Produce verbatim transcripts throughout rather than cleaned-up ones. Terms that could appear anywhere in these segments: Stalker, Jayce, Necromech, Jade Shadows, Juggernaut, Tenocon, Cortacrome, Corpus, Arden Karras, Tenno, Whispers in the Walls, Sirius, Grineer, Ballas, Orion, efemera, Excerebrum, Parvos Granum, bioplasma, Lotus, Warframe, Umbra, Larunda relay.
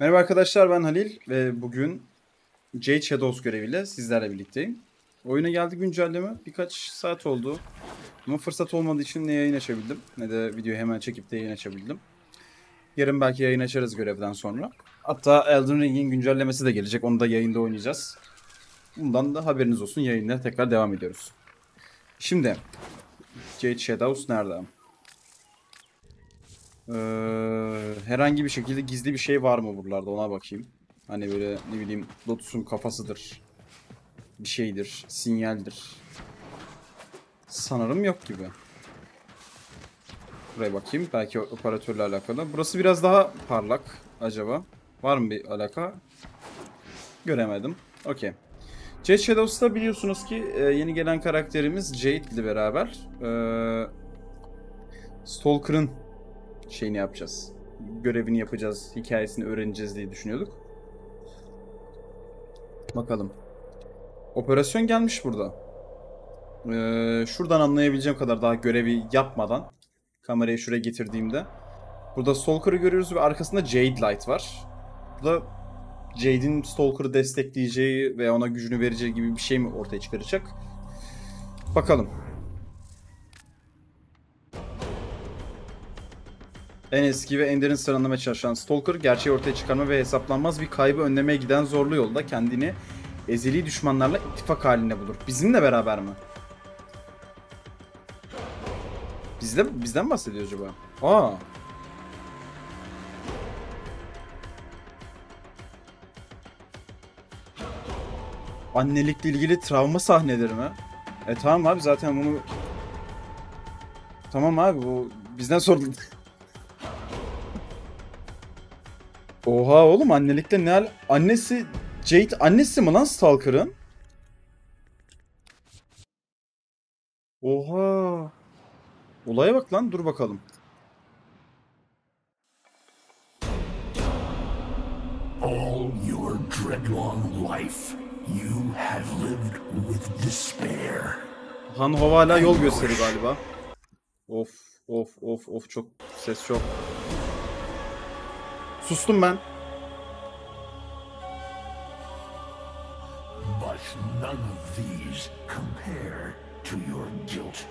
Merhaba arkadaşlar, ben Halil ve bugün Jade Shadows göreviyle sizlerle birlikteyim. Oyuna geldi güncelleme, birkaç saat oldu ama fırsat olmadığı için ne yayın açabildim ne de videoyu hemen çekip de yayın açabildim. Yarın belki yayın açarız görevden sonra. Hatta Elden Ring'in güncellemesi de gelecek, onu da yayında oynayacağız. Bundan da haberiniz olsun, yayınlara tekrar devam ediyoruz. Şimdi Jade Shadows nerede? Ee, herhangi bir şekilde gizli bir şey var mı buralarda, ona bakayım. Hani böyle ne bileyim, Lotus'un kafasıdır, bir şeydir, sinyaldir. Sanırım yok gibi. Buraya bakayım, belki operatörle alakalı. Burası biraz daha parlak acaba. Var mı bir alaka? Göremedim. Okey. Jade Shadows'ta biliyorsunuz ki yeni gelen karakterimiz Jade ile beraber ee, Stalker'ın şeyini yapacağız. Görevini yapacağız. Hikayesini öğreneceğiz diye düşünüyorduk. Bakalım. Operasyon gelmiş burada. Ee, şuradan anlayabileceğim kadar, daha görevi yapmadan kamerayı şuraya getirdiğimde burada Stalker'ı görüyoruz ve arkasında Jade Light var. Burada Jade'in Stalker'ı destekleyeceği veya ona gücünü vereceği gibi bir şey mi ortaya çıkaracak? Bakalım. En eski ve en derin sıralamaya çalışan Stalker, gerçeği ortaya çıkarma ve hesaplanmaz bir kaybı önlemeye giden zorlu yolda kendini ezeli düşmanlarla ittifak halinde bulur. Bizimle beraber mi? Bizde, bizden bahsediyor acaba? Aa. Annelikle ilgili travma sahneleri mi? E tamam abi, zaten bunu... Tamam abi, bu bizden sordun. Oha oğlum, annelikte ne al... Annesi... Jade annesi mi lan Stalker'ın? Oha! Olaya bak lan, dur bakalım. All your dreadlong life, you have lived with despair. Hunhow hala yol gösteriyor galiba. Of of of of, çok ses çok. Sustum ben. But none of these compare to your guilt.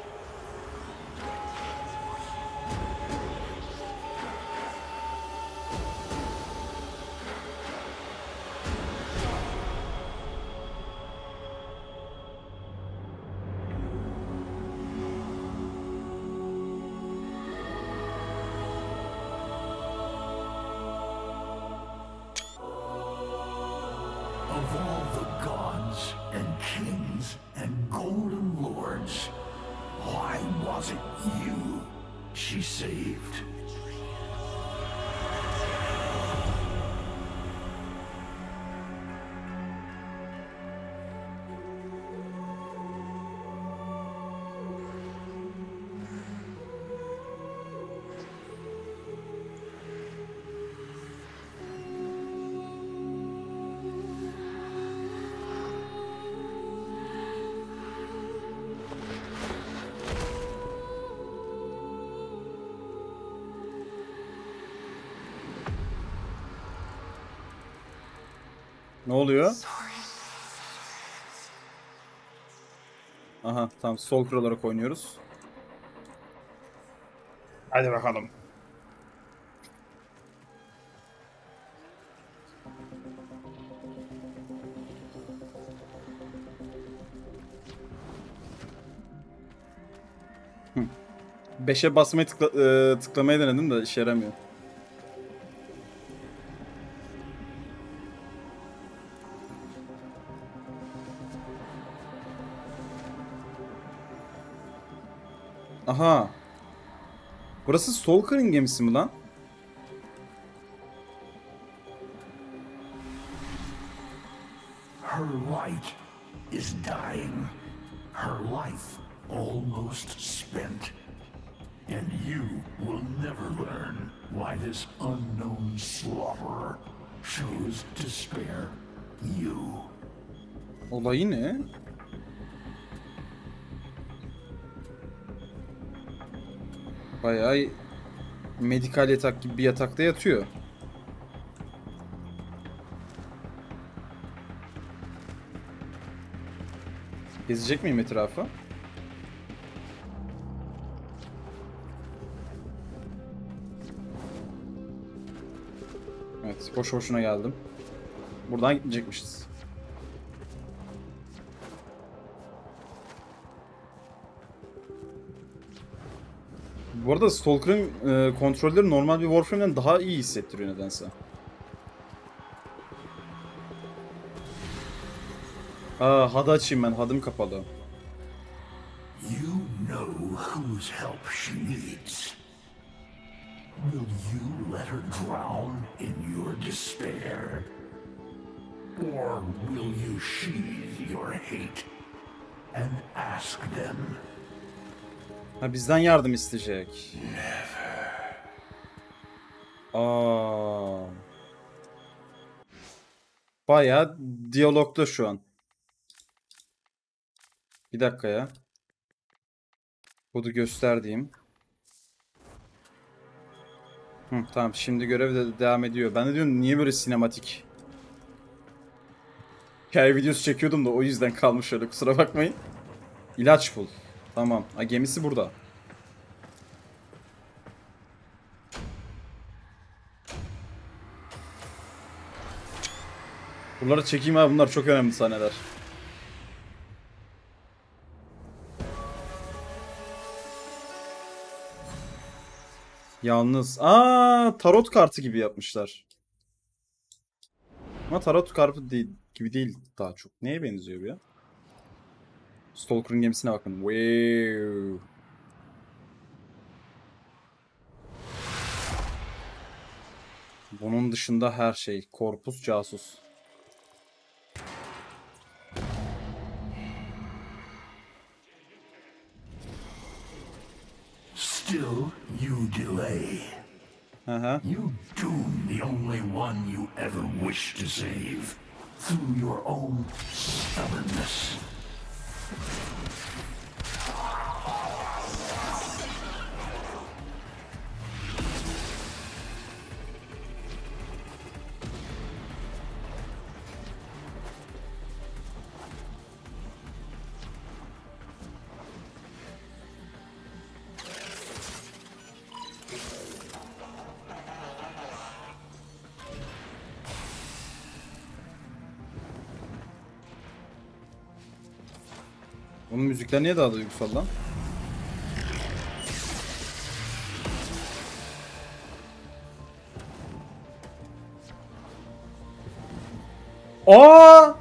Ne oluyor? Aha tamam, sol kral olarak oynuyoruz. Hadi bakalım. beşe basmayı tıkla e, tıklamayı denedim de işe yaramıyor. Aha. Burası Stalker'ın gemisi mi lan? Her light is dying. Her life almost spent. And you will never learn why this unknown slaughterer chose to spare you. Olayı ne? Bayağı medikal yatak gibi bir yatakta yatıyor. Gezecek miyim etrafı? Evet, boş boşuna geldim. Buradan gidecekmişiz. Bu arada Stalker'ın e, kontrolleri normal bir Warframe'den daha iyi hissettiriyor nedense. Aa, H U D açayım ben, H U D'ım kapalı. You know whose help she needs. Will you let her drown in your despair? Or will you sheathe your hate and ask them? Ha, bizden yardım isteyecek. Aa. Bayağı diyalogda şu an. Bir dakika ya. Kodu göster diyeyim. Hı, tamam, şimdi görev de devam ediyor. Ben de diyorum niye böyle sinematik? Hikaye videosu çekiyordum da o yüzden kalmış öyle, kusura bakmayın. İlaç bul. Tamam. A, gemisi burada. Bunları çekeyim abi, bunlar çok önemli sahneler. Yalnız. Aa, tarot kartı gibi yapmışlar. Ama tarot kartı değil, gibi değil daha çok. Neye benziyor bu ya? Stalker'ın gemisine bakın. Wow. Bunun dışında her şey. Corpus casus. Still you delay. Uh-huh. You doom the only one you ever wish to save through your own stubbornness. Bunun müzikler niye daha da duygusal lan? Aa!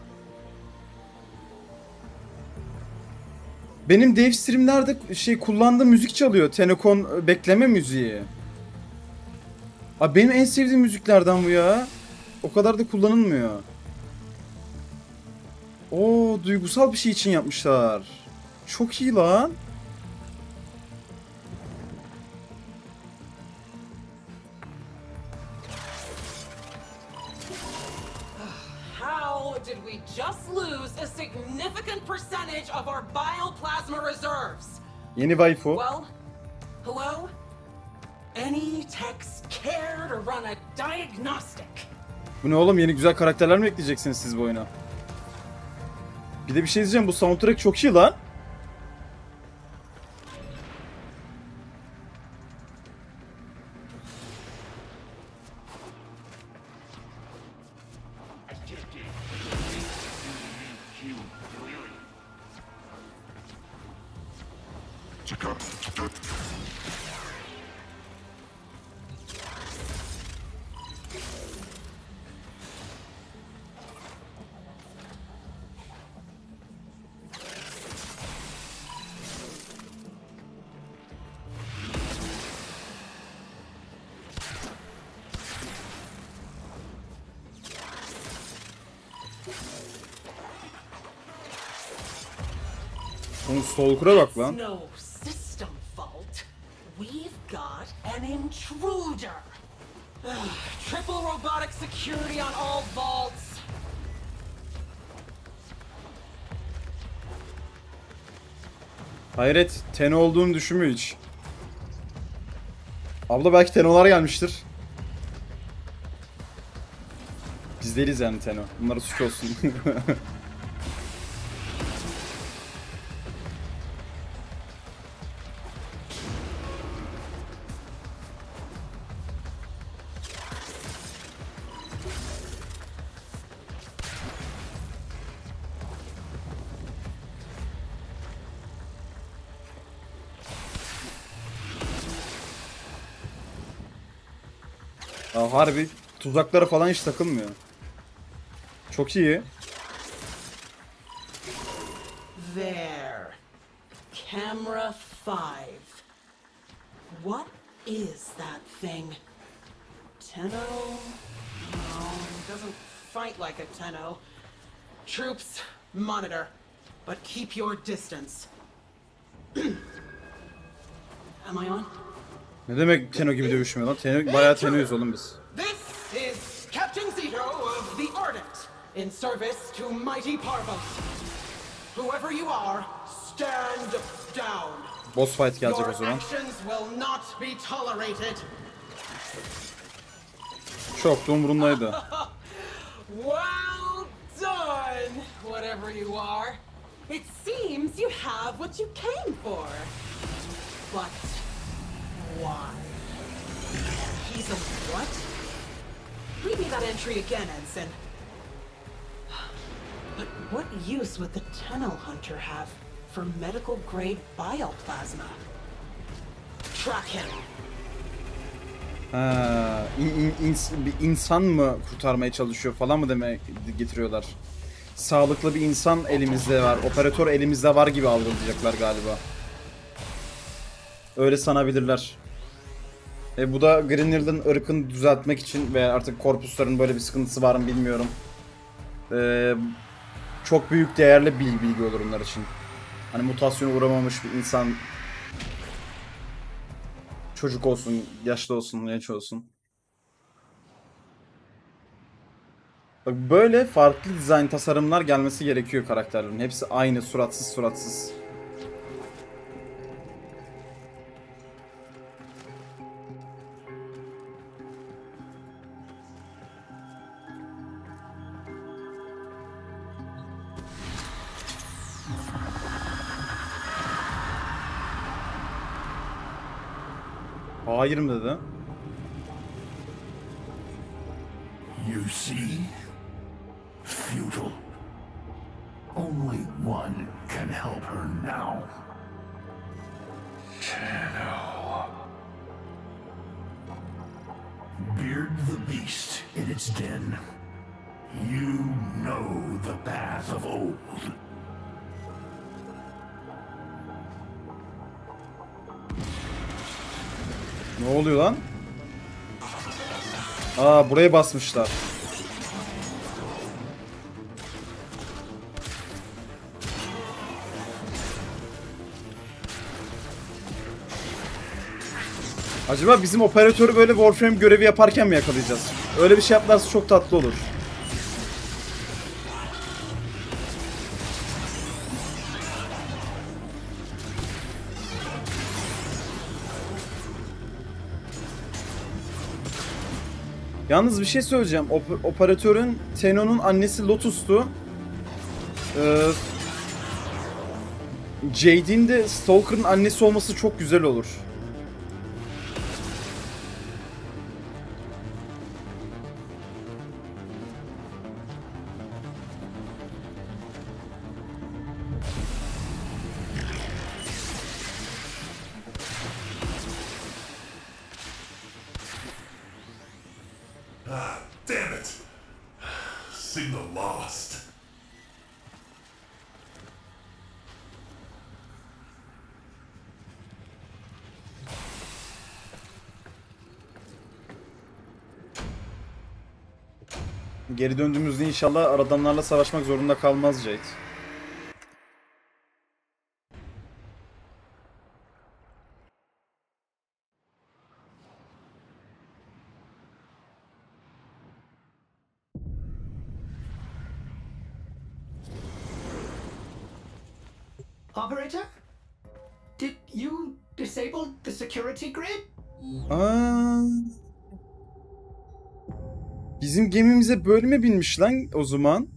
Benim dev streamlerde şey kullandığım müzik çalıyor. Tenocon bekleme müziği. Abi benim en sevdiğim müziklerden bu ya. O kadar da kullanılmıyor. Oo, duygusal bir şey için yapmışlar. Çok iyi lan. How did we just lose a significant percentage of our bioplasma reserves? Yeni waifu. Well, hello. Any techs care to run a diagnostic? Bu ne oğlum, yeni güzel karakterler mi ekleyeceksiniz siz bu oyuna? Bir de bir şey diyeceğim, bu soundtrack çok iyi lan. Stalker'a bak lan. Hayret, Tenno olduğunu düşünmüyor hiç. Abla belki Tenno'lar gelmiştir. Biz değiliz yani Tenno. Bunlara suç olsun. Aa, harbi tuzaklara falan hiç takılmıyor. Çok iyi. There. Camera five. What is that thing? Tenno? No, doesn't fight like a Tenno. Troops, monitor, but keep your distance. Am I on? Ne demek Tenno gibi dövüşmüyor lan? Tenno bayağı Tenno'yuz oğlum biz. This is Captain Zito of the Ardent in service to mighty Parvos. Whoever you are, stand down. Boss fight gelecek o zaman. Çok da umurumdaydı. Well done, whatever you are. It seems you have what you came for. But why? He's a what? Read me that entry again, Ensign. But what use would the Tenno Hunter have for medical grade bioplasma? Track him. Ha, in, in, bir insan mı kurtarmaya çalışıyor falan mı demeye getiriyorlar. Sağlıklı bir insan elimizde var, operatör elimizde var gibi algılayacaklar galiba. Öyle sanabilirler. E bu da Grineer'ın ırkını düzeltmek için ve artık korpusların böyle bir sıkıntısı var mı bilmiyorum. E, çok büyük değerli bir bilgi olur onlar için. Hani mutasyona uğramamış bir insan... Çocuk olsun, yaşlı olsun, genç olsun. Bak böyle farklı dizayn tasarımlar gelmesi gerekiyor karakterlerin. Hepsi aynı, suratsız suratsız. Hayırım dedi. You see, futile. Only one can help her now. Tenno. Beard the beast in its den. You know the path of old. Ne oluyor lan? Aa, buraya basmışlar. Acaba bizim operatörü böyle Warframe görevi yaparken mi yakalayacağız? Öyle bir şey yaparsa çok tatlı olur. Yalnız bir şey söyleyeceğim. Op operatörün Tenno'nun annesi Lotus'tu. Ee, Jade'in de Stalker'ın annesi olması çok güzel olur. Geri döndüğümüzde inşallah adamlarla savaşmak zorunda kalmaz Jade. Operator, did you disable the security grid? Aa. Bizim gemimize böyle mi binmiş lan o zaman?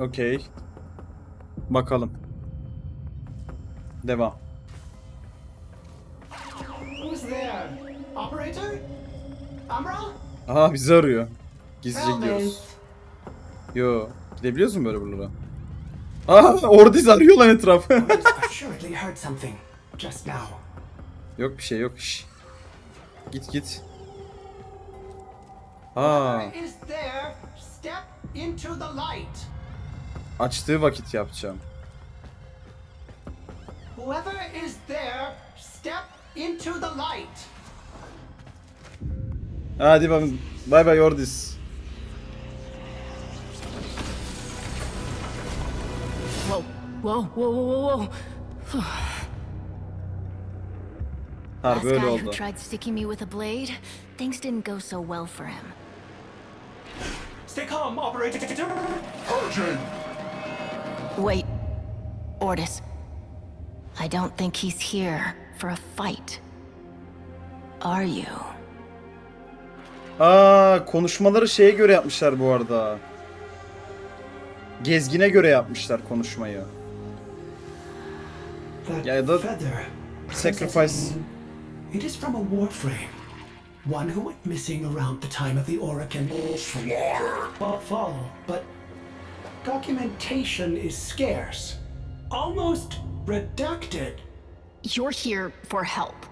Okey. Bakalım. Devam. Aha bizi arıyor. Gizlice gidiyoruz. Yo. Gidebiliyoruz mu böyle buralara? Aha Ordis arıyor lan etrafı. Yok bir şey yok. Şş. Git git. Aa. Açtığı vakit yapacağım. Whoever is there, step into the light. Hadi bakalım. Bye bye Ordis. Wow, wow, wow, wow, wow. Last guy who tried sticking me with a blade, things didn't go so well for him. Stay calm, operator. Urgent. Wait, Ordis. I don't think he's here for a fight. Are you? Aa, konuşmaları şeye göre yapmışlar bu arada. Gezgine göre yapmışlar konuşmayı. Ya da sacrifice. It is from a warframe. One who went missing around the time of the Orokin. But follow, but documentation is scarce. Almost redacted. You're here for help.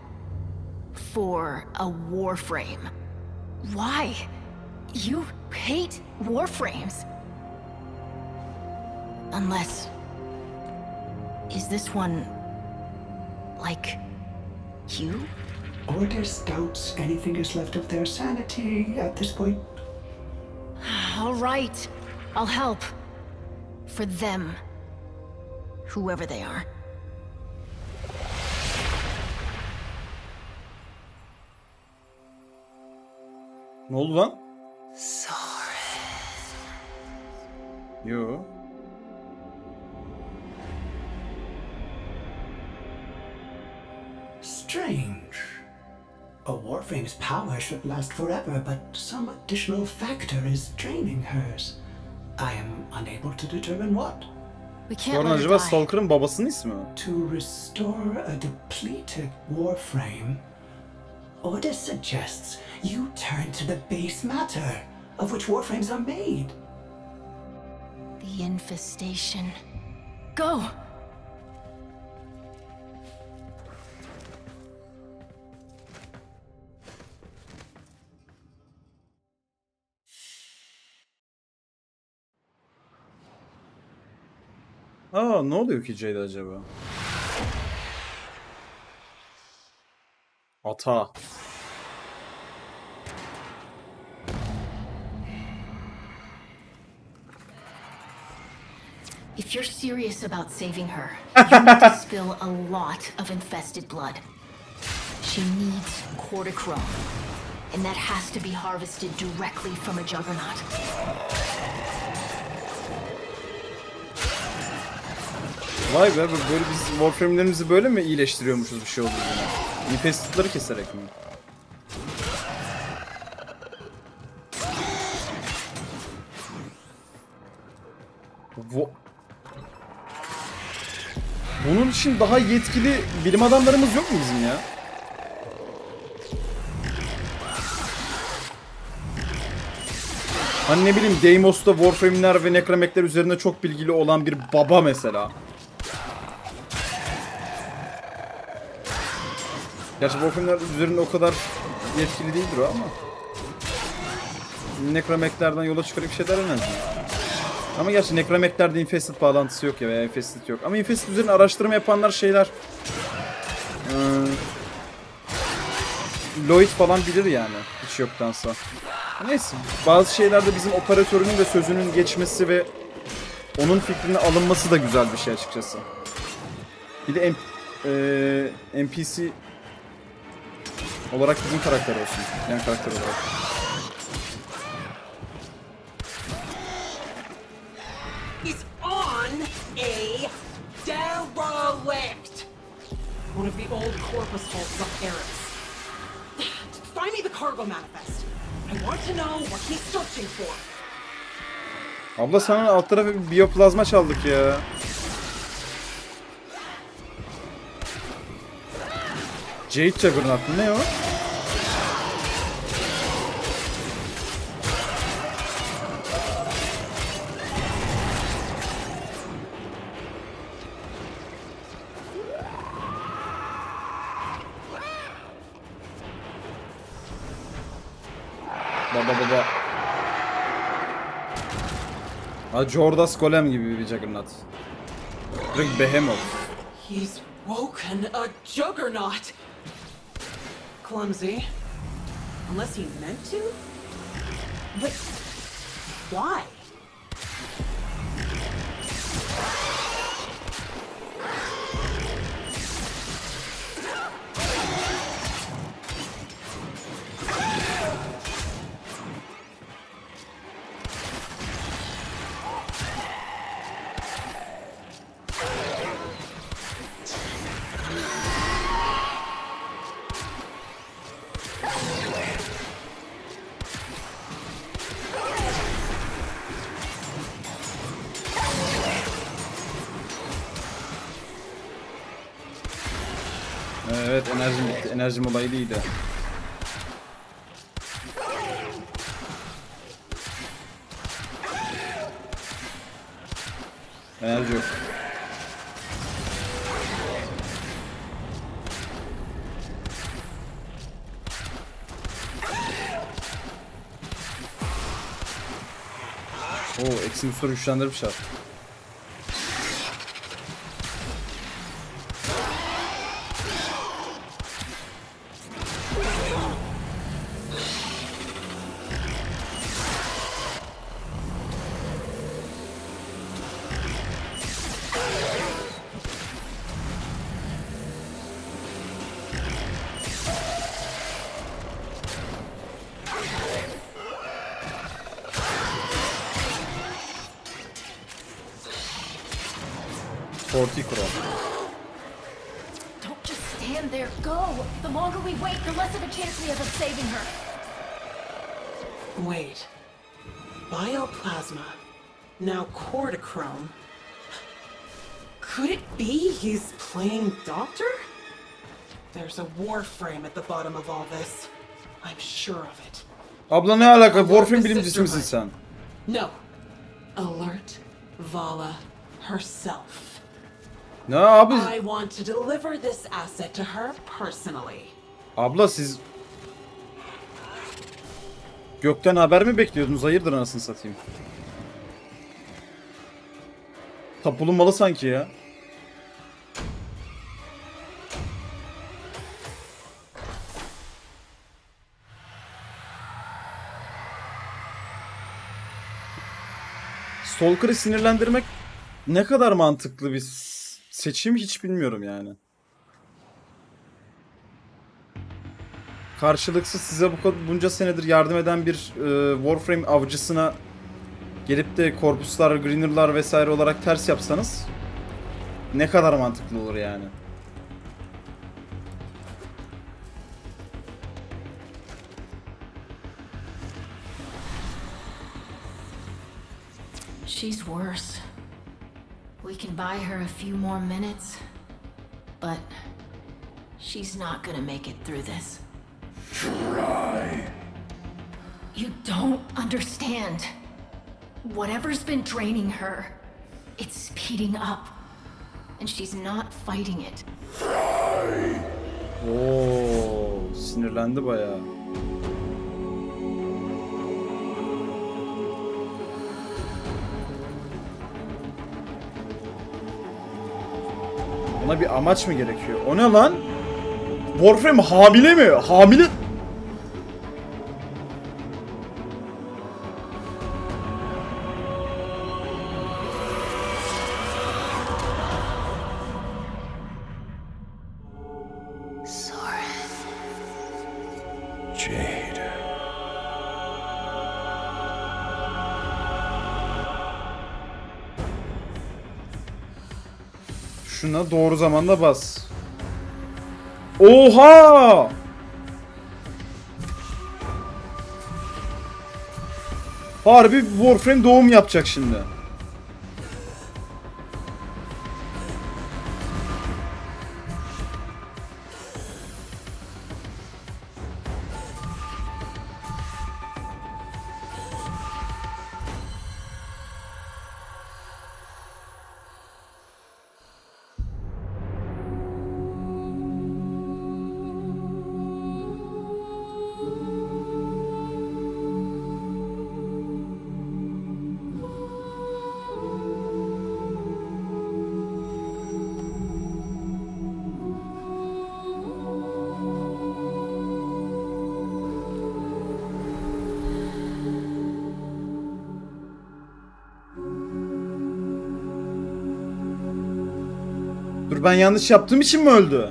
For a warframe. Why? You hate warframes. Unless... is this one... like... you? Ordis doubts anything is left of their sanity at this point. Alright. I'll help. For them. Whoever they are. Ne oldu lan? Yo. Strange. A warfame's power should last forever, but some additional factor is draining hers. I am unable to determine what. Sonra acaba Stalker'ın babasının ismi mi? To restore a depleted warframe, Ordis suggests you turn to the base matter of which warframes are made. The infestation. Go. Aa, ne oluyor ki Jade acaba? Ata. If you're serious about saving her, you need to spill a lot of infested blood. She needs Cortacrome, and that has to be harvested directly from a Juggernaut. Vay be, böyle biz warframe'lerimizi böyle mi iyileştiriyormuşuz bir şey olduğu gibi? Infested'ları keserek mi? Bu... bunun için daha yetkili bilim adamlarımız yok mu bizim ya? Hani ne bileyim, Deimos'ta warframe'ler ve Necromech'ler üzerinde çok bilgili olan bir baba mesela. Gerçi Warframe'ler üzerinde o kadar yetkili değildir o ama Necromech'lerden yola çıkarıp bir şeyler önemli. Ama gerçi Necromech'lerde infested bağlantısı yok ya veya infested yok. Ama infested üzerine araştırma yapanlar şeyler... Ee, Lloyd falan bilir yani, hiç yoktansa. Neyse, bazı şeylerde bizim operatörünün ve sözünün geçmesi ve onun fikrinin alınması da güzel bir şey açıkçası. Bir de e, N P C... olarak bizim karakter olsun. Yani karakter olarak. He's on a derelict. One of the old Corpus vaults of Paris. Find me the cargo manifest. I want to know what he's searching for. Abla sana alt tarafı bir bioplasma çaldık ya. Jade Shadows ne o? Baba baba. Hacı Ordas golem gibi bir Juggernaut. Direkt Behemoth. He's woken a Juggernaut. Clumsy. Unless he meant to? But why? Evet, enerjim bitti. Enerjim olayı iyiydi. Enerji yok. Oo, Eximus'u güçlendirmişler. Don't just stand there. Go. The longer we wait, the less of a chance we have of saving her. Wait. Bioplasma. Now Cortacrome. Could it be he's playing doctor? There's a Warframe at the bottom of all this. I'm sure of it. Abla ne alaka? Warframe bilimcisi misin sen? No. Alert Vala herself. Ne abi? I want to deliver this asset to her personally. Abla siz gökten haber mi bekliyordunuz? Hayırdır anasını satayım. Tapulun malı sanki ya. Stalker'ı sinirlendirmek ne kadar mantıklı bir seçim hiç bilmiyorum yani. Karşılıksız size bu bunca senedir yardım eden bir e, Warframe avcısına gelip de Corpus'lar, Greener'lar vesaire olarak ters yapsanız ne kadar mantıklı olur yani. She's worse. We can buy her a few more minutes, but she's not gonna make it through this. Try. You don't understand. Whatever's been draining her, it's speeding up, and she's not fighting it. Try. Oo, sinirlendi bayağı. Ona bir amaç mı gerekiyor? O ne lan? Warframe hamile mi? Hamile... Şuna doğru zamanda bas. Oha! Harbi Warframe doğum yapacak şimdi. Dur, ben yanlış yaptığım için mi öldü?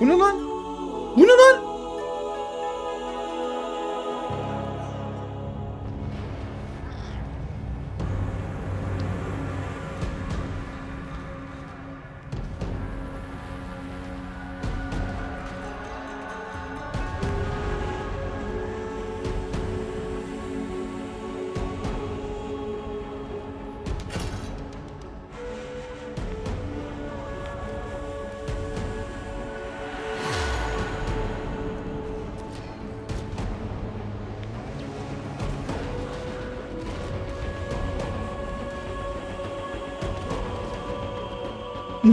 Bu ne lan? Bu ne lan?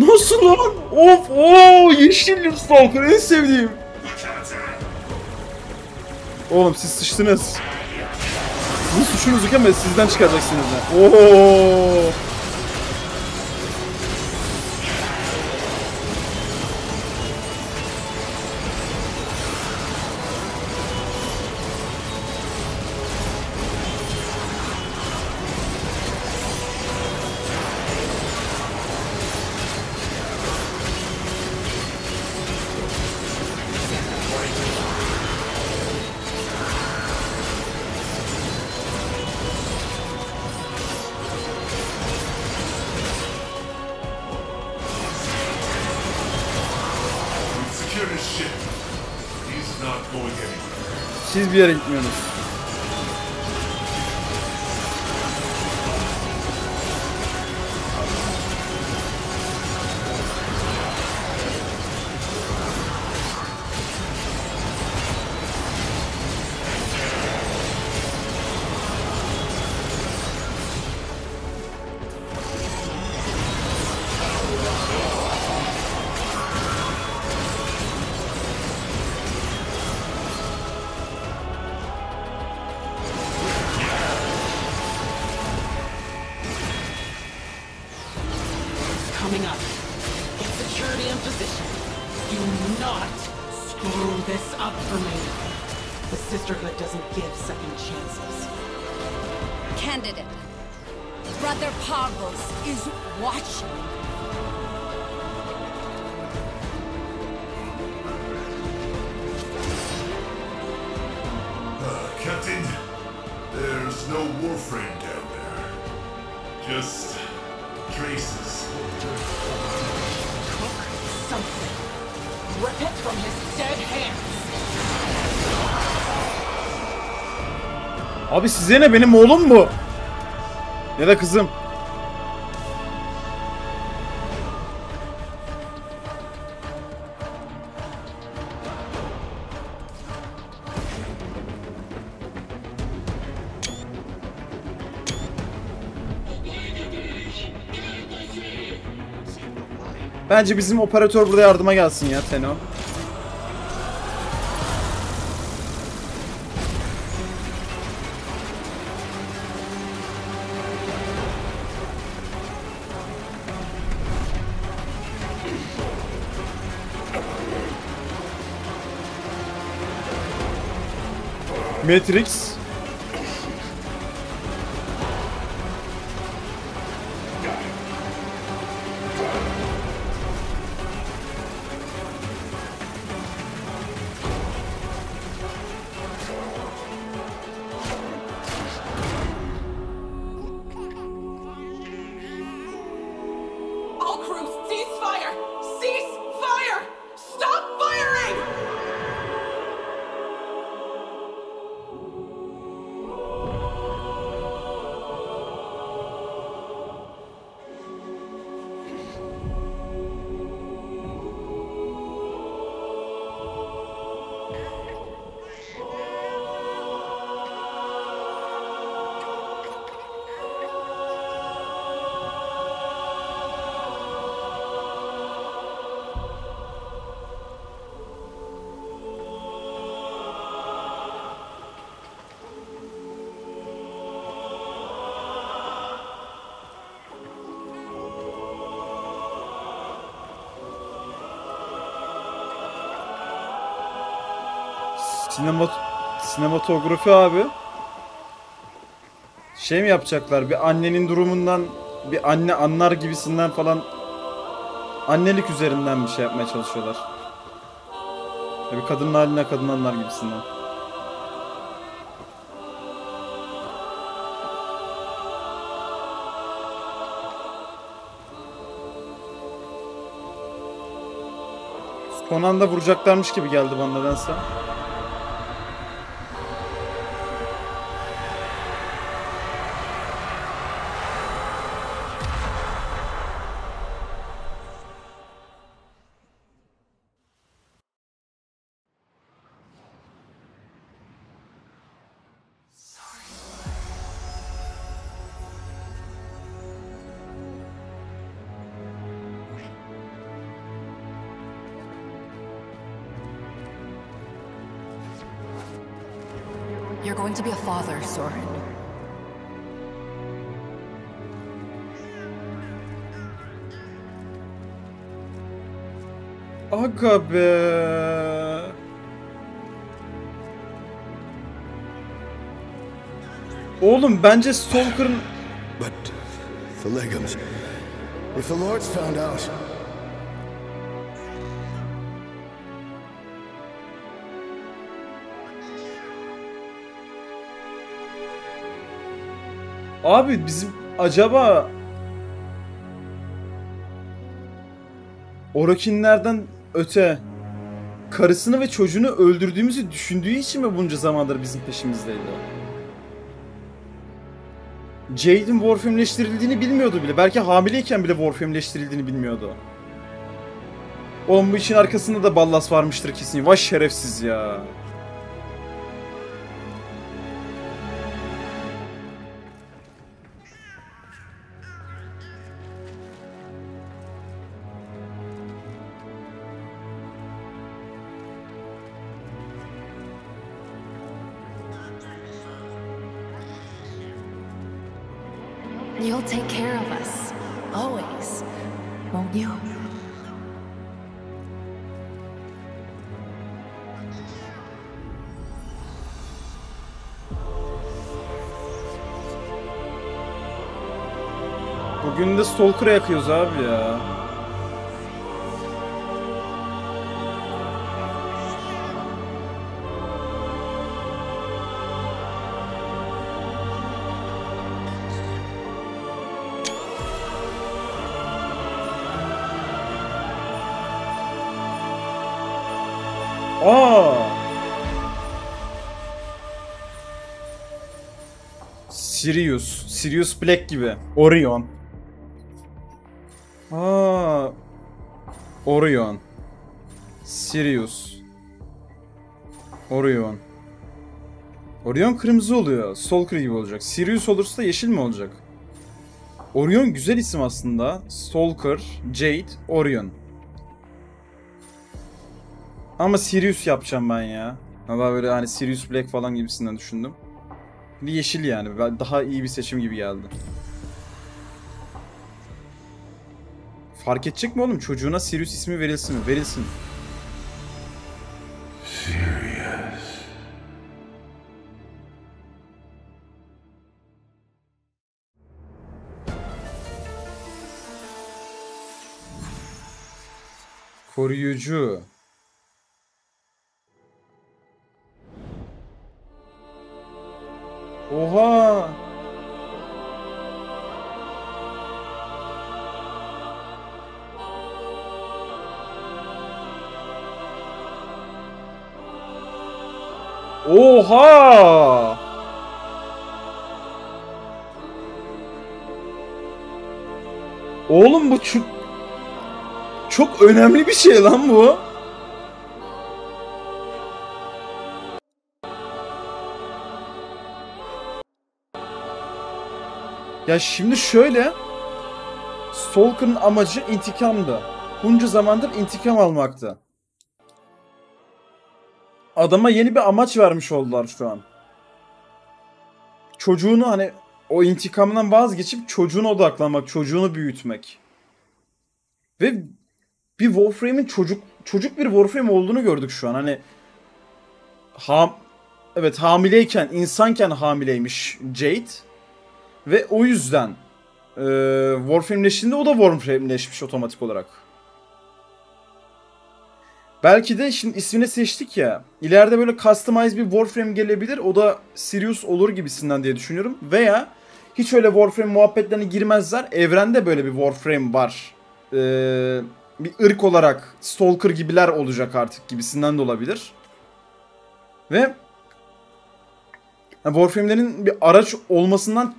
Nasıl lan? Of, ooo, yeşil Stalker en sevdiğim. Oğlum siz sıçtınız. Bu suçunuz yok ama sizden çıkaracaksınız lan. Ooo. Siz bir yere gitmiyorsunuz. Abi size ne, benim oğlum bu? Ya da kızım. Bence bizim operatör burada yardıma gelsin ya, Tenno. Matrix. Sinematografi abi. Şey mi yapacaklar? Bir annenin durumundan, bir anne anlar gibisinden falan, annelik üzerinden bir şey yapmaya çalışıyorlar. Bir kadının haline kadın anlar gibisinden. Son anda vuracaklarmış gibi geldi bana nedense. You're going to be a father, Sorin. Aga be. Oğlum bence Stalker'ın... But the Legums, if the Lords found out. Abi bizim acaba Orokinlerden öte karısını ve çocuğunu öldürdüğümüzü düşündüğü için mi bunca zamandır bizim peşimizdeydi? Jade'in Warframe'leştirildiğini bilmiyordu bile. Belki hamileyken bile Warframe'leştirildiğini bilmiyordu. Oğlum bu işin arkasında da ballas varmıştır kesin. Vay şerefsiz ya. You'll take care of us, always, won't you? Bugün de Stalker'a yakıyoruz abi ya. Aa! Sirius, Sirius Black gibi. Orion. Aa! Orion. Sirius. Orion. Orion kırmızı oluyor. Stalker gibi olacak. Sirius olursa yeşil mi olacak? Orion güzel isim aslında. Stalker, Jade, Orion. Ama Sirius yapacağım ben ya. Ama böyle hani Sirius Black falan gibisinden düşündüm. Bir yeşil yani. Daha iyi bir seçim gibi geldi. Fark edecek mi oğlum? Çocuğuna Sirius ismi verilsin mi? Verilsin. Sirius. Koruyucu. Oha! Oha! Oğlum bu çok... Çok önemli bir şey lan bu. Ya şimdi şöyle, Stalker'ın amacı intikamdı. Bunca zamandır intikam almaktı. Adama yeni bir amaç vermiş oldular şu an. Çocuğunu hani o intikamdan vazgeçip çocuğuna odaklanmak, çocuğunu büyütmek. Ve bir Warframe'in çocuk çocuk bir Warframe olduğunu gördük şu an. Hani ha Evet, hamileyken, insanken hamileymiş Jade. Ve o yüzden e, Warframe'leştiğinde o da Warframe'leşmiş otomatik olarak. Belki de şimdi ismini seçtik ya, ileride böyle customize bir Warframe gelebilir, o da Sirius olur gibisinden diye düşünüyorum. Veya hiç öyle Warframe muhabbetlerine girmezler, evrende böyle bir Warframe var. Ee, bir ırk olarak Stalker gibiler olacak artık gibisinden de olabilir. Ve yani Warframe'lerin bir araç olmasından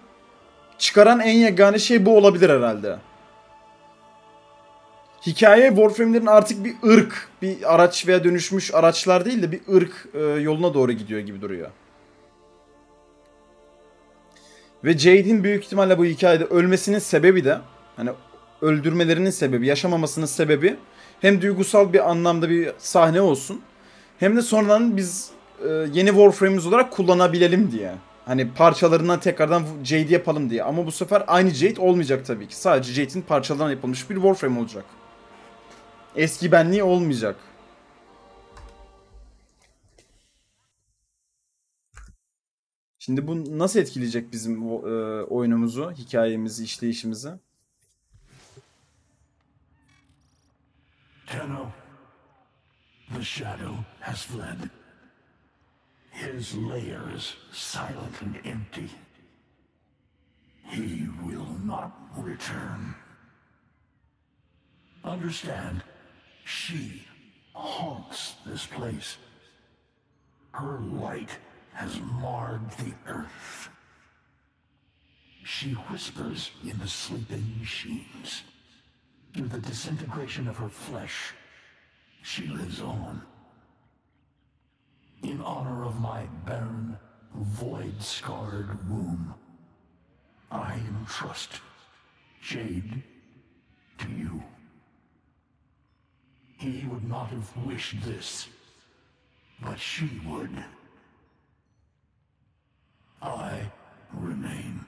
çıkaran en yegane şey bu olabilir herhalde. Hikaye Warframe'lerin artık bir ırk, bir araç veya dönüşmüş araçlar değil de bir ırk e, yoluna doğru gidiyor gibi duruyor. Ve Jade'in büyük ihtimalle bu hikayede ölmesinin sebebi de, hani öldürmelerinin sebebi, yaşamamasının sebebi hem duygusal bir anlamda bir sahne olsun, hem de sonradan biz e, yeni Warframe'imiz olarak kullanabilelim diye. Hani parçalarından tekrardan Jade yapalım diye. Ama bu sefer aynı Jade olmayacak tabii ki. Sadece Jade'in parçalarından yapılmış bir Warframe olacak. Eski benliği olmayacak. Şimdi bu nasıl etkileyecek bizim oyunumuzu, hikayemizi, işleyişimizi? Tenno, the shadow has fled. His lair is silent and empty. He will not return. Understand, she haunts this place. Her light has marred the earth. She whispers in the sleeping machines. Through the disintegration of her flesh, she lives on. In honor of my barren, void-scarred womb, I entrust Jade to you. He would not have wished this, but she would. I remain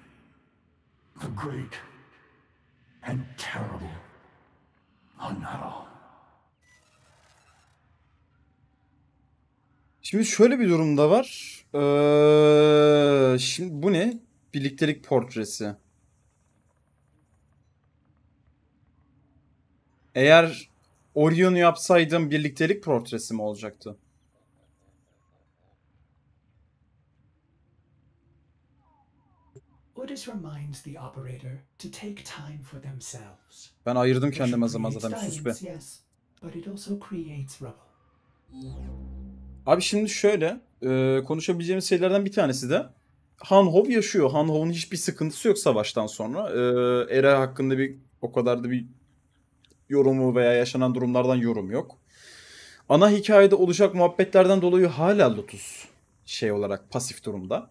the great and terrible Hunhow. Şimdi şöyle bir durum da var. Ee, şimdi bu ne? Birliktelik portresi. Eğer Orion'u yapsaydım birliktelik portresi mi olacaktı? Ben ayırdım kendime zaman zaten, sus be. Abi şimdi şöyle, e, konuşabileceğimiz şeylerden bir tanesi de Hunhow yaşıyor. Hunhow'un hiçbir sıkıntısı yok savaştan sonra. E, Era hakkında bir o kadar da bir yorumu veya yaşanan durumlardan yorum yok. Ana hikayede olacak muhabbetlerden dolayı hala Lotus şey olarak pasif durumda.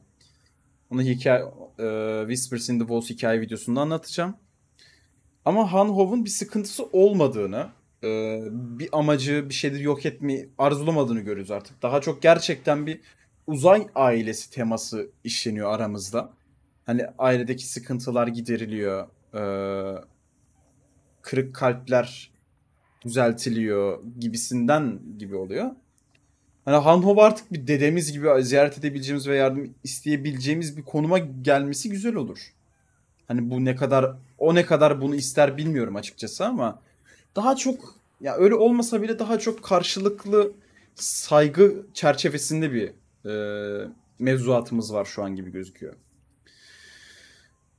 Onu hikaye e, Whispers in the Walls hikaye videosunda anlatacağım. Ama Hunhow'un bir sıkıntısı olmadığını, bir amacı, bir şeyleri yok etmeyi arzulamadığını görüyoruz artık. Daha çok gerçekten bir uzay ailesi teması işleniyor aramızda. Hani ailedeki sıkıntılar gideriliyor, kırık kalpler düzeltiliyor gibisinden gibi oluyor. Hani Hunhow artık bir dedemiz gibi ziyaret edebileceğimiz ve yardım isteyebileceğimiz bir konuma gelmesi güzel olur. Hani bu ne kadar, o ne kadar bunu ister bilmiyorum açıkçası ama daha çok, ya öyle olmasa bile daha çok karşılıklı saygı çerçevesinde bir e, mevzuatımız var şu an gibi gözüküyor.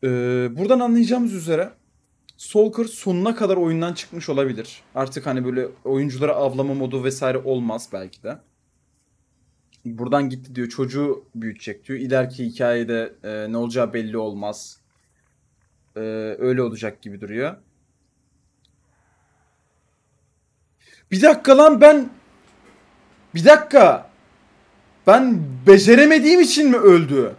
E, buradan anlayacağımız üzere Stalker sonuna kadar oyundan çıkmış olabilir. Artık hani böyle oyunculara avlama modu vesaire olmaz belki de. Buradan gitti diyor, çocuğu büyütecek diyor. İleriki hikayede e, ne olacağı belli olmaz. E, öyle olacak gibi duruyor. Bir dakika lan ben... Bir dakika. Ben beceremediğim için mi öldü?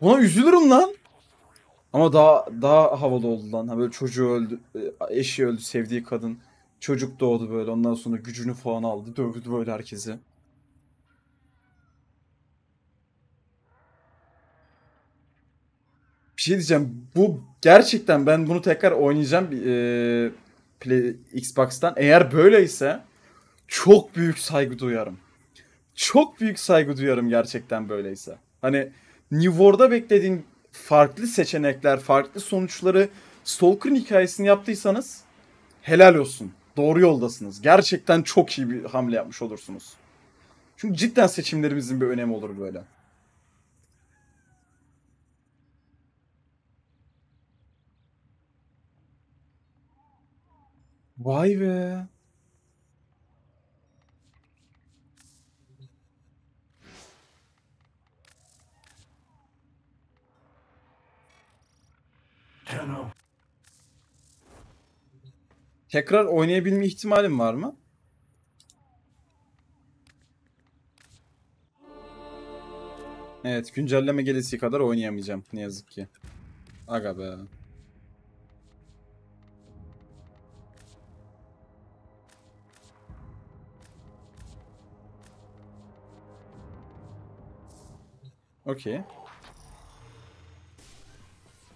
Buna üzülürüm lan. Ama daha daha havalı oldu lan. Ha böyle çocuğu öldü, eşi öldü, sevdiği kadın. Çocuk doğdu böyle. Ondan sonra gücünü falan aldı. Dövdü böyle herkesi. Bir şey diyeceğim. Bu gerçekten ben bunu tekrar oynayacağım e, Play, Xbox'tan. Eğer böyleyse çok büyük saygı duyarım. Çok büyük saygı duyarım gerçekten böyleyse. Hani New World'da beklediğin farklı seçenekler, farklı sonuçları Stalker'ın hikayesini yaptıysanız helal olsun. Doğru yoldasınız. Gerçekten çok iyi bir hamle yapmış olursunuz. Çünkü cidden seçimlerimizin bir önemi olur böyle. Vay be. Tenno. Tekrar oynayabilme ihtimalim var mı? Evet, güncelleme gelesi kadar oynayamayacağım ne yazık ki. Aga be. Okey.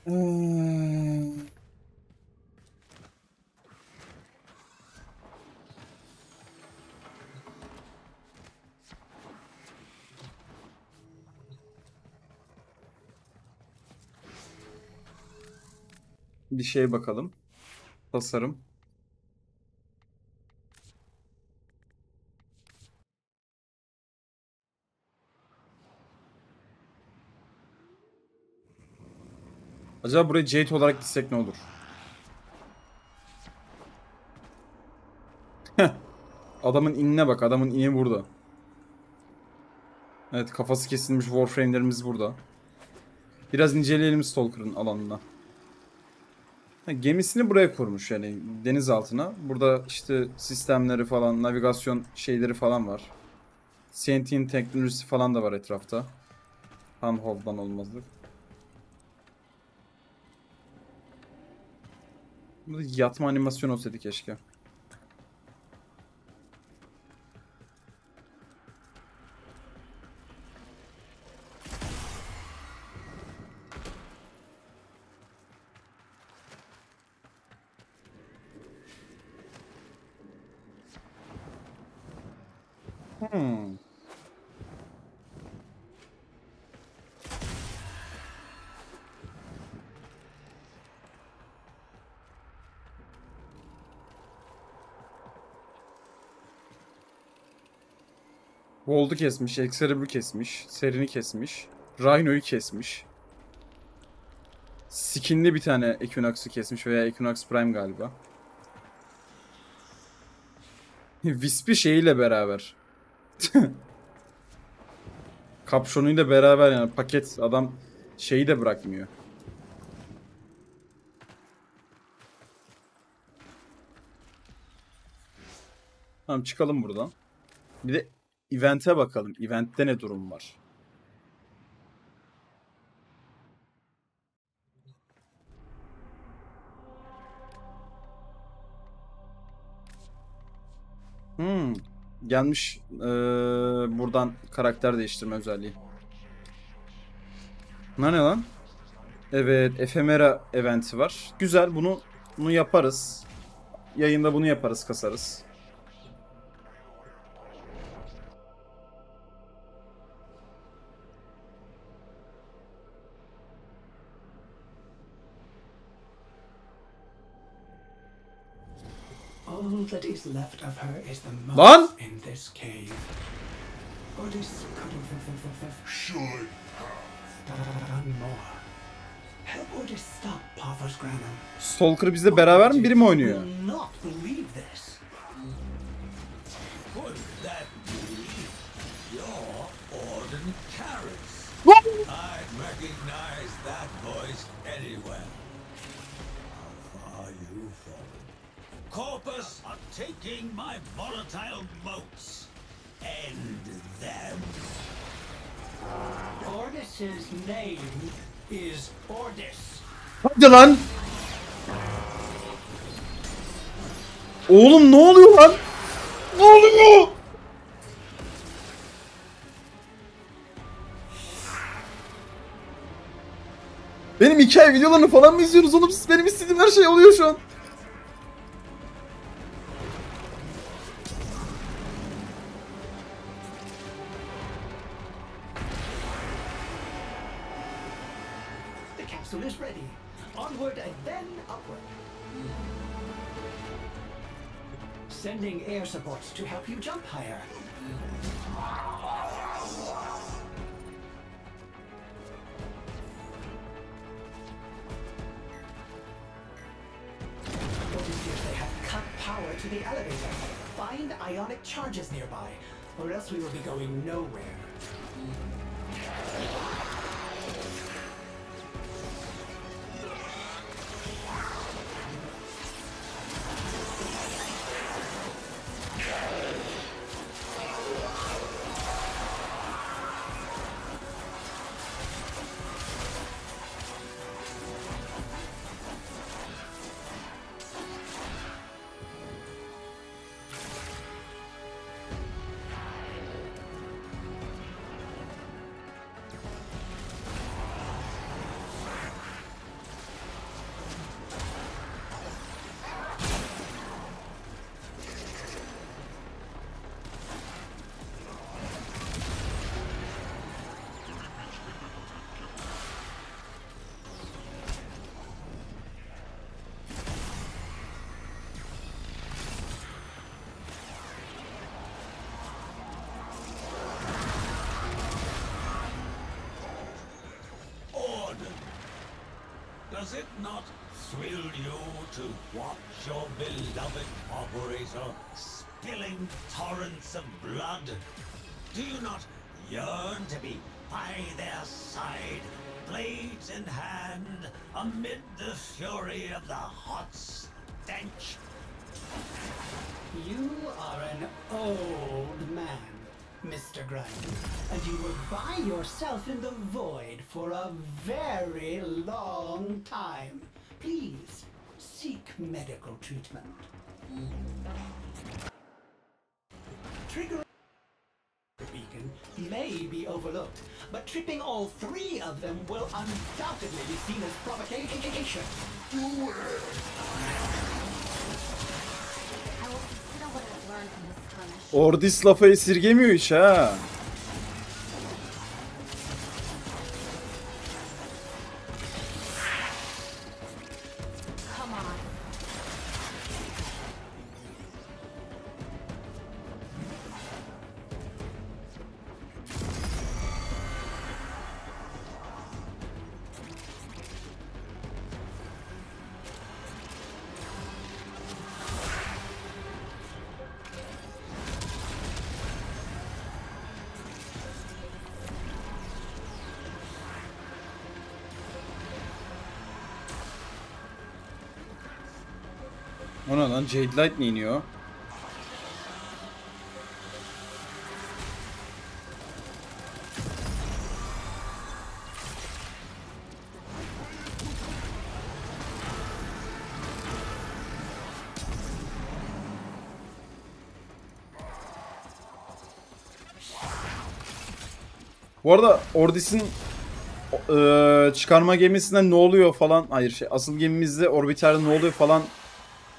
Hmm. Bir şeye bakalım. Tasarım. Acaba buraya Jade olarak gitsek ne olur? Adamın inine bak. Adamın ini burada. Evet, kafası kesilmiş Warframe'lerimiz burada. Biraz inceleyelim Stalker'ın alanına. Ha, gemisini buraya kurmuş yani deniz altına. Burada işte sistemleri falan, navigasyon şeyleri falan var. Sentient teknolojisi falan da var etrafta. Hunhow'dan olmazlık. Burada yatma animasyonu olsaydı keşke. Hmm. Gold'u kesmiş, Excerebru kesmiş, Serini kesmiş, Rhino'yu kesmiş. Skinli bir tane Equinox'u kesmiş veya Equinox Prime galiba. Wisp'i şeyiyle beraber. Kapşonuyla beraber yani paket adam şeyi de bırakmıyor. Tamam, çıkalım buradan. Bir de event'e bakalım. Event'te ne durum var? Hmm. Gelmiş ee, buradan karakter değiştirme özelliği. Ne ne lan? Evet, efemera eventi var. Güzel, bunu bunu yaparız. Yayında bunu yaparız, kasarız. That is left of her is the mouse in this cave. Ordis should have done more. Help Ordis stop Parvos Granum. Stalker bizle beraber mi, biri mi oynuyor? Not believe this. Could that be your Arden Karras? I recognize that voice anywhere. How far you fallen? Corpus are taking my volatile motes. End them. Ordis's name is Ordis. Hadi lan. Oğlum ne oluyor lan? Ne oluyor? Benim hikaye videolarını falan mı izliyoruz oğlum siz? Benim istediğim her şey oluyor şu an. Sending air support to help you jump higher. What is here? They have cut power to the elevator. Find ionic charges nearby, or else we will be going nowhere. Does it not thrill you to watch your beloved operator spilling torrents of blood? Do you not yearn to be by their side, blades in hand, amid the fury of the hot stench? You are an old man, Mister Grineer, and you were by yourself in the void for a very long time. Please, seek medical treatment. Triggering the beacon may be overlooked, but tripping all three of them will undoubtedly be seen as provocation. Do it! Ordis lafa esirgemiyor iş ha. Ona lan Jade Light ne iniyor? Bu arada Ordis'in e, çıkarma gemisinden ne oluyor falan, hayır şey asıl gemimizde orbiter'de ne oluyor falan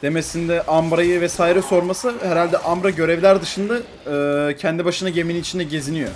demesinde Umbra'yı vesaire sorması herhalde Umbra görevler dışında e, kendi başına geminin içinde geziniyor.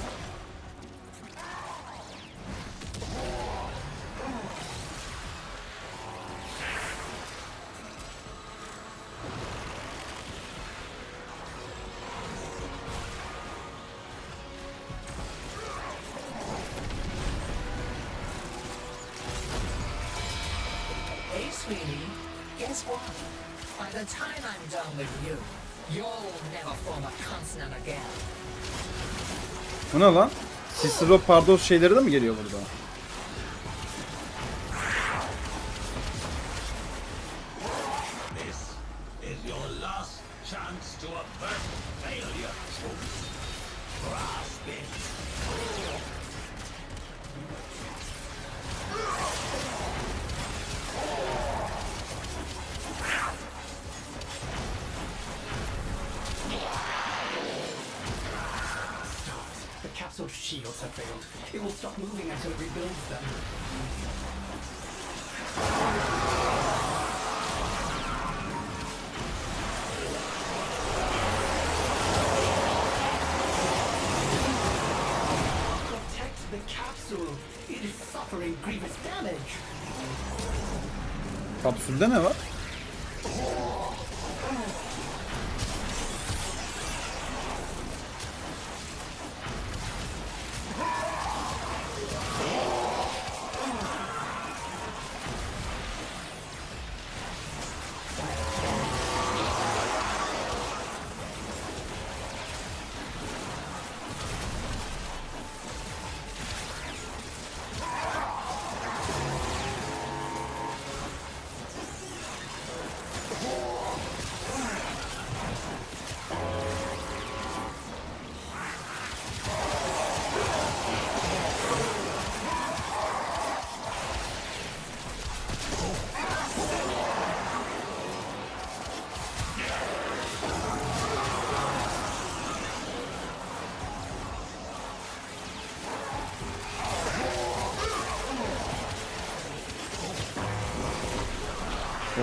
Bu ne lan? Sister of Pardos şeyleri de mi geliyor burada? Shields have failed. It will stop moving until it rebuilds them. Kapsülde ne var?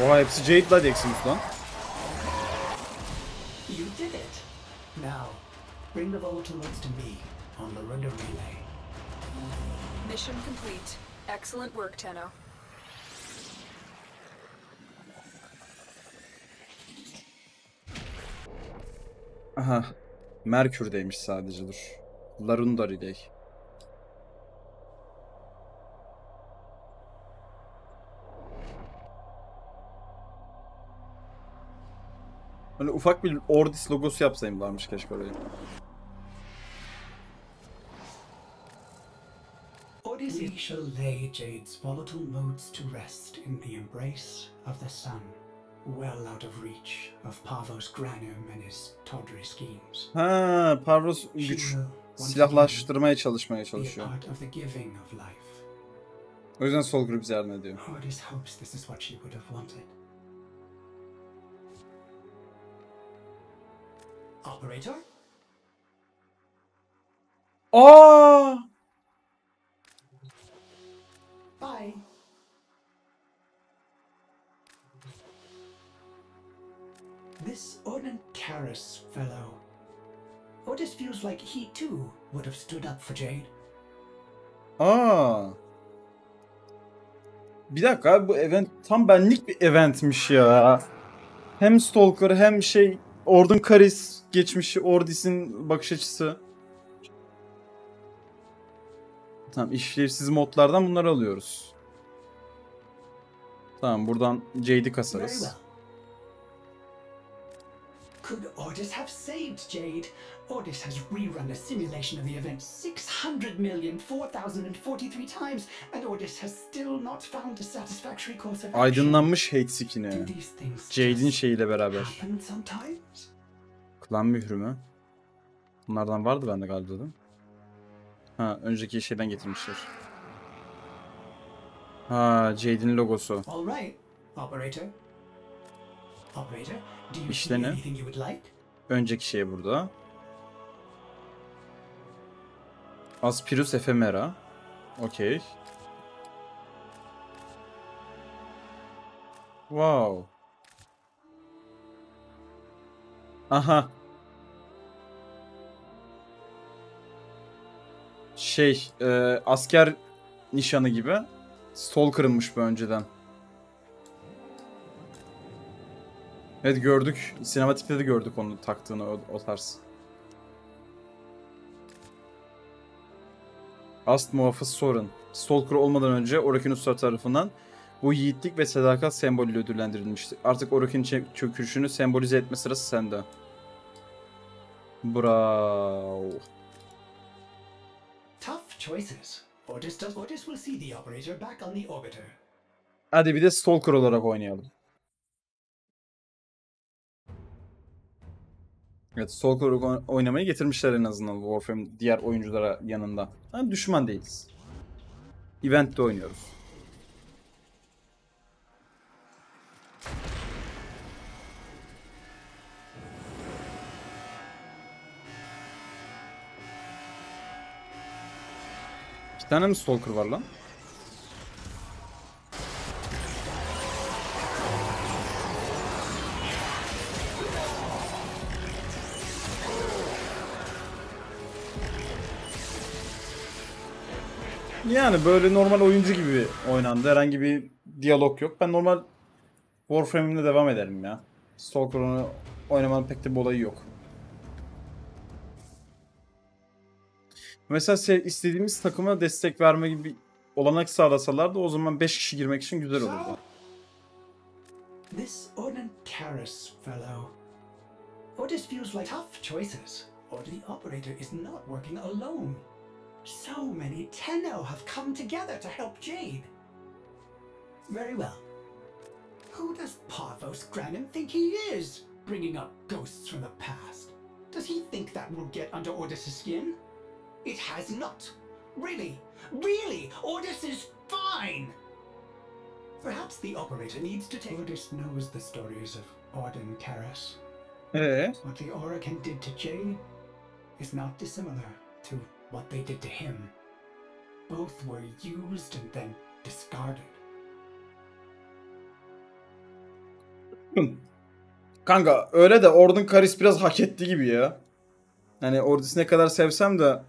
Oha, hepsi Jade'la Eximus lan. You did it. Now, bring the volatiles to me on the Larunda relay. Mission complete. Excellent work, Tenno. Aha. Merkür'deymiş sadece, dur. Larunda relay. Böyle ufak bir Ordis logosu yapsayım varmış keşke oraya. Ordis shall lay Jade's volatile modes to rest in the embrace of the sun, well out of reach of Parvos Granum and his tawdry schemes. Ha, Parvos güç silahlaştırmaya çalışmaya çalışıyor. O yüzden sol grup yardım ediyor. Ordis hopes this is what she would have wanted. Operator? Oh! Bye. This Arden Karras fellow. Ordis feels like he too would have stood up for Jade. Aa. Bir dakika abi, bu event tam benlik bir eventmiş ya. Hem Stalker hem şey Arden Karras geçmişi, Ordis'in bakış açısı. Tamam, işlevsiz modlardan bunları alıyoruz. Tamam, buradan Jade'i kasarız. Could Ordis have saved Jade? Ordis has rerun a simulation of the event six hundred million four thousand forty-three times and Ordis has still not found a satisfactory course of action. Aydınlanmış hate skin'i. Jade'in şeyiyle beraber. Klan mührü mü? Bunlardan vardı bende galiba, değil mi? Ha, önceki şeyden getirmişler. Ha, Jade'in logosu. Alright, operator. Operator, do you see anything you would like? Önceki şey burada. Aspirus efemera. Okey. Wow. Aha. Şey, e, asker nişanı gibi. Stalker'ınmış bu önceden. Evet, gördük. Sinematikte de gördük onu taktığını, o, o tarz. Ast muhafız sorun. Stalker olmadan önce Orokin Usta tarafından bu yiğitlik ve sadakat sembolüyle ödüllendirilmişti. Artık Orokin çöküşünü sembolize etme sırası sende. Bravo. Tough choices. Ordis will see the operator back on the orbiter. Hadi bir de Stalker olarak oynayalım. Evet, Stalker oynamayı getirmişler en azından Warframe diğer oyunculara yanında. Yani düşman değiliz. Event'te oynuyoruz. İki tane mi Stalker var lan? Yani böyle normal oyuncu gibi oynandı. Herhangi bir diyalog yok. Ben normal Warframe'imle devam ederim ya. Stalker'ı oynamanın pek de bir olayı yok. Mesela istediğimiz takıma destek verme gibi olanak sağlasalardı o zaman beş kişi girmek için güzel olurdu. This Arden Karras fellow. Ordis feels like tough choices, or the operator is not working alone. So many Tenno have come together to help Jade. Very well. Who does Parvos Granum think he is, bringing up ghosts from the past? Does he think that will get under Ordis' skin? It has not. Really, really, Ordis is fine. Perhaps the operator needs to take... Ordis knows the stories of Arden Karras. Ee? What the Orokin did to Jade is not dissimilar to what they did to him. Both were used and then discarded. Kanka öyle de Arden Karras biraz hak etti gibi ya. Yani Ordis ne kadar sevsem de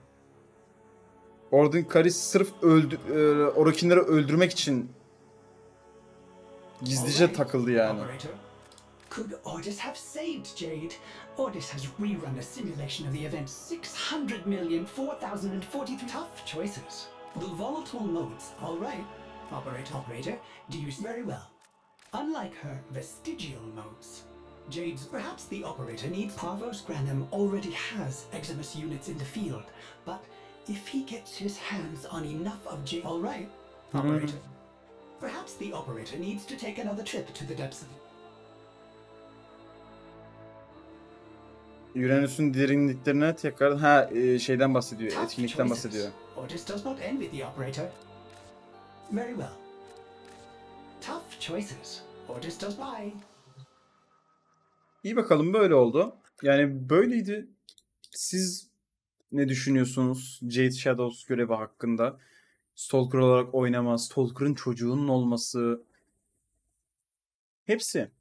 Arden Karras sırf öldü, e, Orokinleri öldürmek için gizlice takıldı yani. Could Ordis have saved Jade? Ordis has rerun a simulation of the event six hundred million four thousand forty-three tough choices. The volatile modes, all right. Operator, operator, do you very well? Unlike her vestigial modes, Jade's perhaps the operator needs. Parvos Granum already has Eximus units in the field, but if he gets his hands on enough of Jade, all right. Operator, hmm. Perhaps the operator needs to take another trip to the depths of. Uranüs'ün derinliklerine tekrar ha e, şeyden bahsediyor, etkinlikten bahsediyor. Ordis does not envy the operator. Very well. Tough choices. Ordis does buy. İyi bakalım böyle oldu. Yani böyleydi. Siz ne düşünüyorsunuz Jade Shadows görevi hakkında? Stalker olarak oynama, Stalker'ın çocuğunun olması. Hepsi.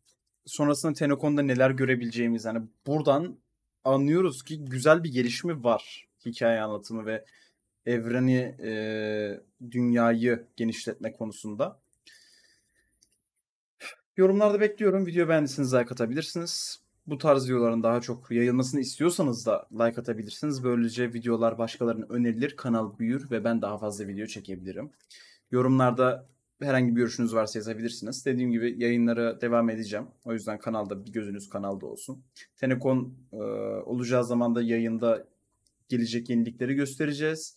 Sonrasında Tenocon'da neler görebileceğimiz. Yani buradan anlıyoruz ki güzel bir gelişimi var hikaye anlatımı ve evreni, e, dünyayı genişletme konusunda. Yorumlarda bekliyorum. Video beğendiyseniz like atabilirsiniz. Bu tarz videoların daha çok yayılmasını istiyorsanız da like atabilirsiniz. Böylece videolar başkalarına önerilir, kanal büyür ve ben daha fazla video çekebilirim. Yorumlarda herhangi bir görüşünüz varsa yazabilirsiniz. Dediğim gibi yayınlara devam edeceğim. O yüzden kanalda bir gözünüz kanalda olsun. Tenocon e, olacağı zaman da yayında gelecek yenilikleri göstereceğiz.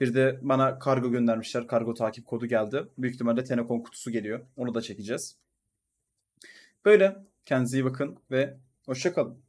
Bir de bana kargo göndermişler. Kargo takip kodu geldi. Büyük ihtimalle Tenocon kutusu geliyor. Onu da çekeceğiz. Böyle. Kendinize iyi bakın ve hoşça kalın.